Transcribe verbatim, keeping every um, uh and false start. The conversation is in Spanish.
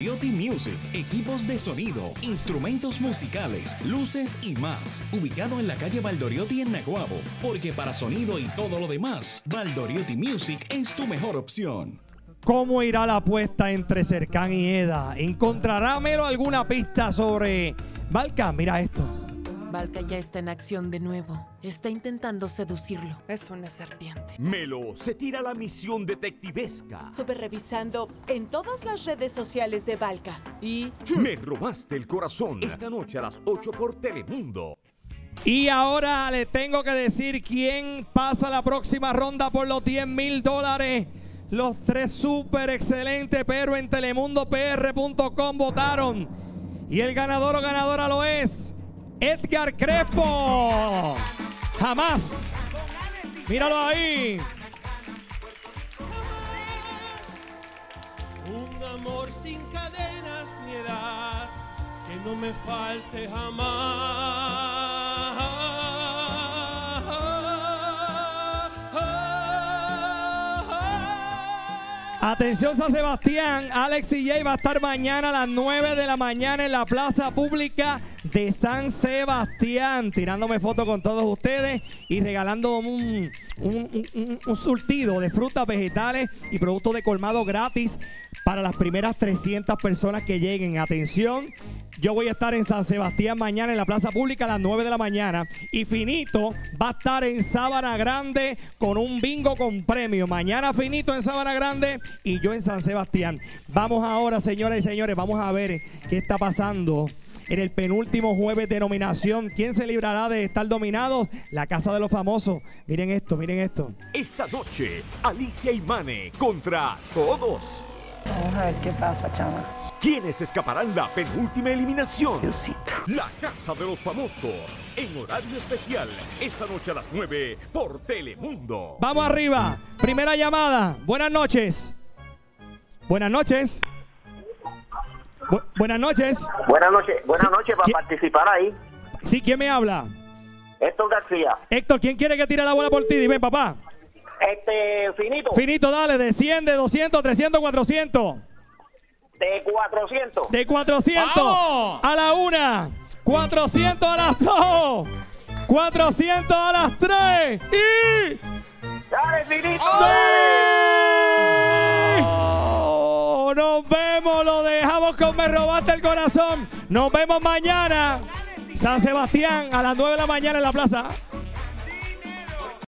Valdoriotti Music, equipos de sonido, instrumentos musicales, luces y más. Ubicado en la calle Valdoriotti en Naguabo, porque para sonido y todo lo demás, Valdoriotti Music es tu mejor opción. ¿Cómo irá la apuesta entre Serkan y Eda? ¿Encontrará Melo alguna pista sobre Valca? Mira esto. Valca ya está en acción de nuevo. Está intentando seducirlo. Es una serpiente. Melo se tira a la misión detectivesca. Estuve revisando en todas las redes sociales de Valca y... Me robaste el corazón. Esta noche a las ocho por Telemundo. Y ahora les tengo que decir quién pasa la próxima ronda por los diez mil dólares. Los tres súper excelentes, pero en Telemundo P R punto com votaron. Y el ganador o ganadora lo es... Edgar Crespo. Jamás. Míralo ahí. Un amor sin cadenas ni edad, que no me falte jamás. Atención San Sebastián, Alex y Jay va a estar mañana a las nueve de la mañana en la plaza pública de San Sebastián, tirándome fotos con todos ustedes y regalando un, un, un, un surtido de frutas, vegetales y productos de colmado gratis para las primeras trescientas personas que lleguen. Atención, yo voy a estar en San Sebastián mañana en la plaza pública a las nueve de la mañana y Finito va a estar en Sabana Grande con un bingo con premio. Mañana Finito en Sabana Grande y yo en San Sebastián. Vamos ahora, señoras y señores, vamos a ver qué está pasando en el penúltimo jueves de nominación. ¿Quién se librará de estar dominado? La Casa de los Famosos. Miren esto, miren esto. Esta noche, Alicia Imane contra todos. Vamos a ver qué pasa, chama. ¿Quiénes escaparán la penúltima eliminación? Diosito. La Casa de los Famosos, en horario especial, esta noche a las nueve por Telemundo. Vamos arriba, primera llamada. Buenas noches. Buenas noches. Bu buenas noches. Buenas noches. Buenas sí, noches para participar ahí. Sí, ¿quién me habla? Héctor García. Héctor, ¿quién quiere que tire la bola por ti? Dime, papá. Este, Finito. Finito, dale, de cien, de doscientos, trescientos, cuatrocientos. De cuatrocientos. De cuatrocientos. ¡Vamos! A la una. cuatrocientos a las dos. cuatrocientos a las tres. Y... ¡Dale, Finito! ¡No! ¡Nos vemos! Lo dejamos con Me Robaste el Corazón. Nos vemos mañana. San Sebastián a las nueve de la mañana en la plaza.